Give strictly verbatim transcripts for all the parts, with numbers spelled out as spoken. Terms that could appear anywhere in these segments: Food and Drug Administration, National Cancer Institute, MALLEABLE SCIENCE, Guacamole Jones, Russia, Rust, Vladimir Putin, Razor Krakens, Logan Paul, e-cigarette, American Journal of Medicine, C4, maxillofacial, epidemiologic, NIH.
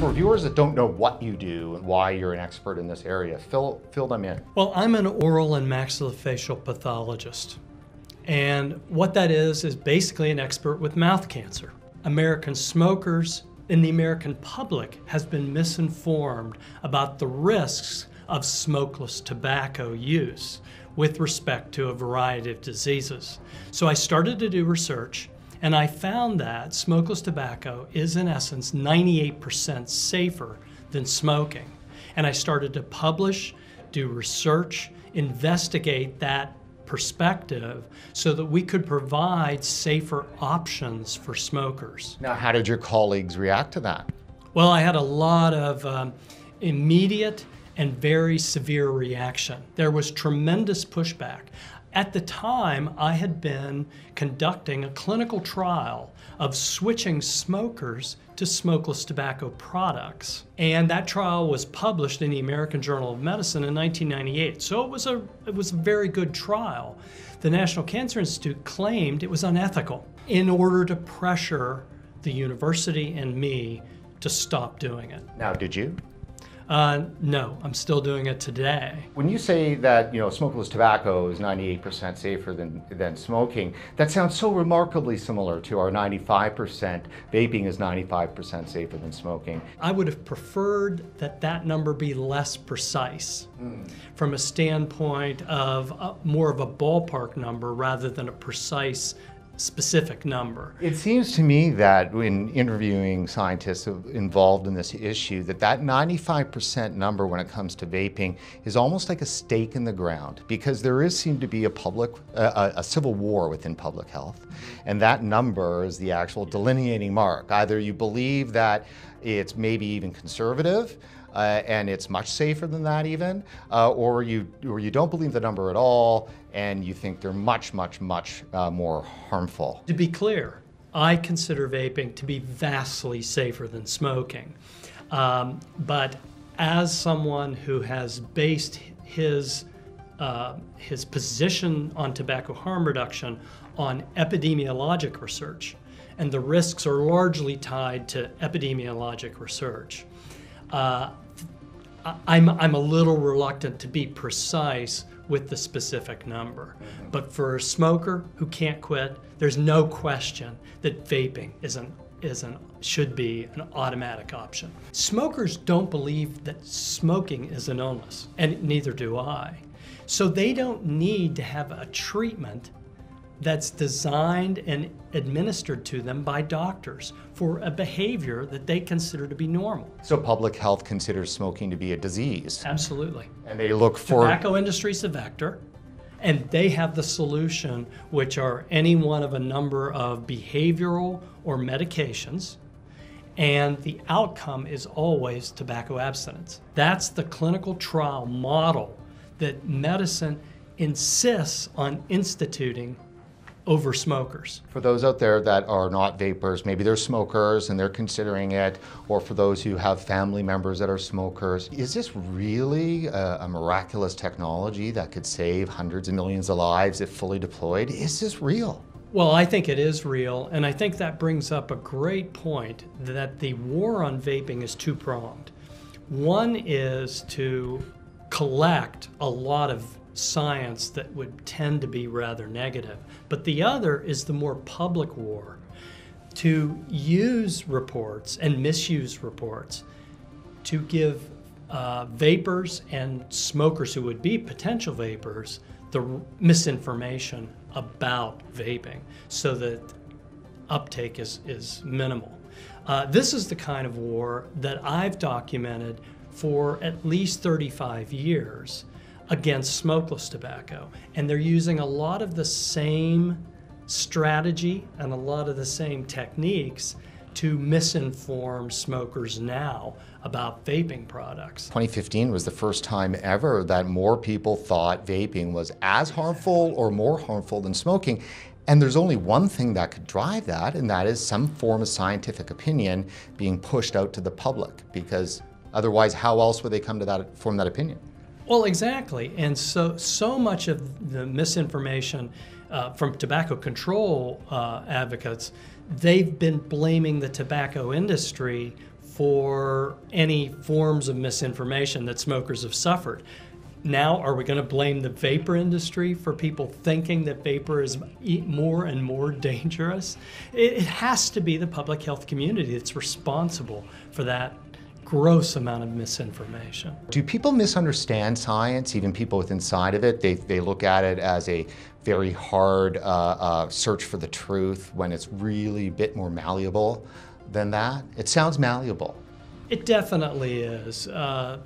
For viewers that don't know what you do and why you're an expert in this area, fill, fill them in. Well, I'm an oral and maxillofacial pathologist. And what that is, is basically an expert with mouth cancer. American smokers and the American public has been misinformed about the risks of smokeless tobacco use with respect to a variety of diseases. So I started to do research, and I found that smokeless tobacco is, in essence, ninety-eight percent safer than smoking. And I started to publish, do research, investigate that perspective so that we could provide safer options for smokers. Now, how did your colleagues react to that? Well, I had a lot of um, immediate and very severe reaction. There was tremendous pushback. At the time, I had been conducting a clinical trial of switching smokers to smokeless tobacco products. And that trial was published in the American Journal of Medicine in nineteen ninety-eight. So it was a, it was a very good trial. The National Cancer Institute claimed it was unethical in order to pressure the university and me to stop doing it. Now, did you? Uh, no, I'm still doing it today. When you say that, you know, smokeless tobacco is ninety-eight percent safer than, than smoking, that sounds so remarkably similar to our ninety-five percent. Vaping is ninety-five percent safer than smoking. I would have preferred that that number be less precise mm. from a standpoint of a, more of a ballpark number rather than a precise specific number. It seems to me that when interviewing scientists involved in this issue, that that ninety-five percent number when it comes to vaping is almost like a stake in the ground, because there is seemed to be a public, uh, a civil war within public health, and that number is the actual delineating mark. Either you believe that it's maybe even conservative, Uh, and it's much safer than that even, uh, or you or you don't believe the number at all, and you think they're much, much, much uh, more harmful. To be clear, I consider vaping to be vastly safer than smoking. Um, but as someone who has based his, uh, his position on tobacco harm reduction on epidemiologic research, and the risks are largely tied to epidemiologic research, Uh, I'm, I'm a little reluctant to be precise with the specific number. Mm-hmm. But for a smoker who can't quit, there's no question that vaping is an, is an, should be an automatic option. Smokers don't believe that smoking is an illness, and neither do I. So they don't need to have a treatment that's designed and administered to them by doctors for a behavior that they consider to be normal. So public health considers smoking to be a disease. Absolutely. And they look for... Tobacco industry's the vector, and they have the solution, which are any one of a number of behavioral or medications, and the outcome is always tobacco abstinence. That's the clinical trial model that medicine insists on instituting over smokers. For those out there that are not vapors, maybe they're smokers and they're considering it, or for those who have family members that are smokers, is this really a, a miraculous technology that could save hundreds of millions of lives if fully deployed? Is this real? Well, I think it is real, and I think that brings up a great point that the war on vaping is two-pronged. One is to collect a lot of science that would tend to be rather negative. But the other is the more public war to use reports and misuse reports to give uh, vapors and smokers who would be potential vapors the misinformation about vaping so that uptake is, is minimal. Uh, this is the kind of war that I've documented for at least thirty-five years against smokeless tobacco. And they're using a lot of the same strategy and a lot of the same techniques to misinform smokers now about vaping products. twenty fifteen was the first time ever that more people thought vaping was as harmful or more harmful than smoking. And there's only one thing that could drive that, and that is some form of scientific opinion being pushed out to the public, because otherwise, how else would they come to that, form that opinion? Well, exactly, and so so much of the misinformation uh, from tobacco control uh, advocates, they've been blaming the tobacco industry for any forms of misinformation that smokers have suffered. Now, are we going to blame the vapor industry for people thinking that vapor is more and more dangerous? It has to be the public health community that's responsible for that gross amount of misinformation. Do people misunderstand science, even people within side of it? They, they look at it as a very hard uh, uh, search for the truth when it's really a bit more malleable than that? It sounds malleable. It definitely is. Uh,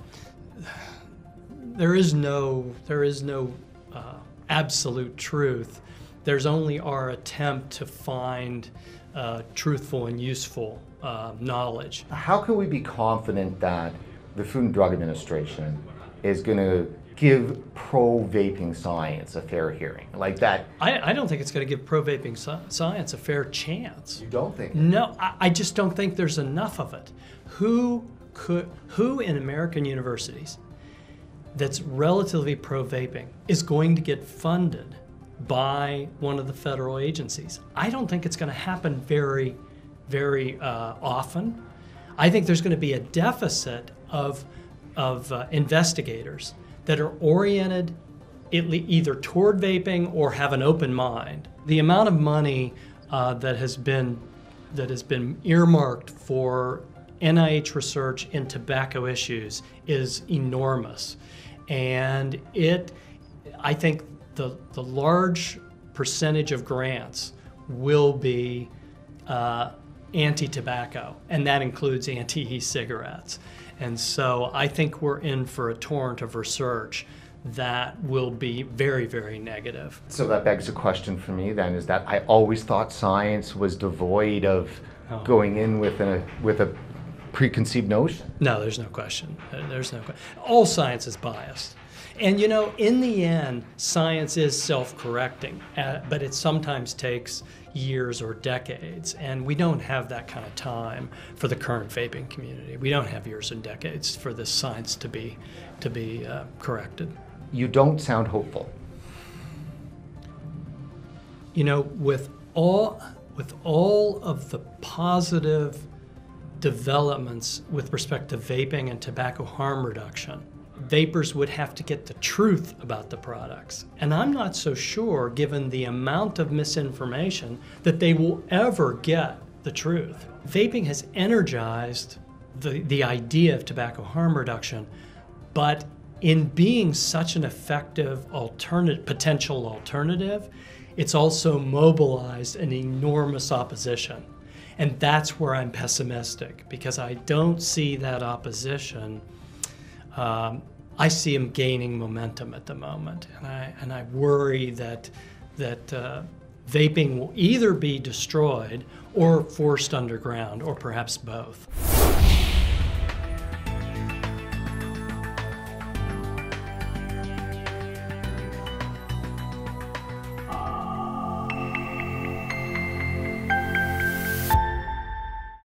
There is no, there is no uh, absolute truth. There's only our attempt to find uh, truthful and useful uh, knowledge. How can we be confident that the Food and Drug Administration is going to give pro-vaping science a fair hearing, like that? I, I don't think it's going to give pro-vaping so science a fair chance. You don't think? No, I, I just don't think there's enough of it. Who could, who in American universities that's relatively pro-vaping is going to get funded by one of the federal agencies? I don't think it's going to happen very, very uh, often. I think there's going to be a deficit of, of uh, investigators that are oriented either toward vaping or have an open mind. The amount of money uh, that has been, that has been earmarked for N I H research in tobacco issues is enormous. And it, I think the, the large percentage of grants will be uh, anti-tobacco, and that includes anti-e-cigarettes. And so I think we're in for a torrent of research that will be very, very negative. So that begs a question for me then, is that I always thought science was devoid of oh. going in with a, with a preconceived notion. No, there's no question. There's no question. All science is biased. And you know, in the end, science is self-correcting, uh, but it sometimes takes years or decades, and we don't have that kind of time for the current vaping community. We don't have years and decades for this science to be, to be uh, corrected. You don't sound hopeful. You know, with all, with all of the positive developments with respect to vaping and tobacco harm reduction, vapers would have to get the truth about the products. And I'm not so sure, given the amount of misinformation, that they will ever get the truth. Vaping has energized the, the idea of tobacco harm reduction, but in being such an effective alternative, potential alternative, it's also mobilized an enormous opposition. And that's where I'm pessimistic, because I don't see that opposition. Um, I see them gaining momentum at the moment, and I and I worry that that uh, vaping will either be destroyed or forced underground, or perhaps both.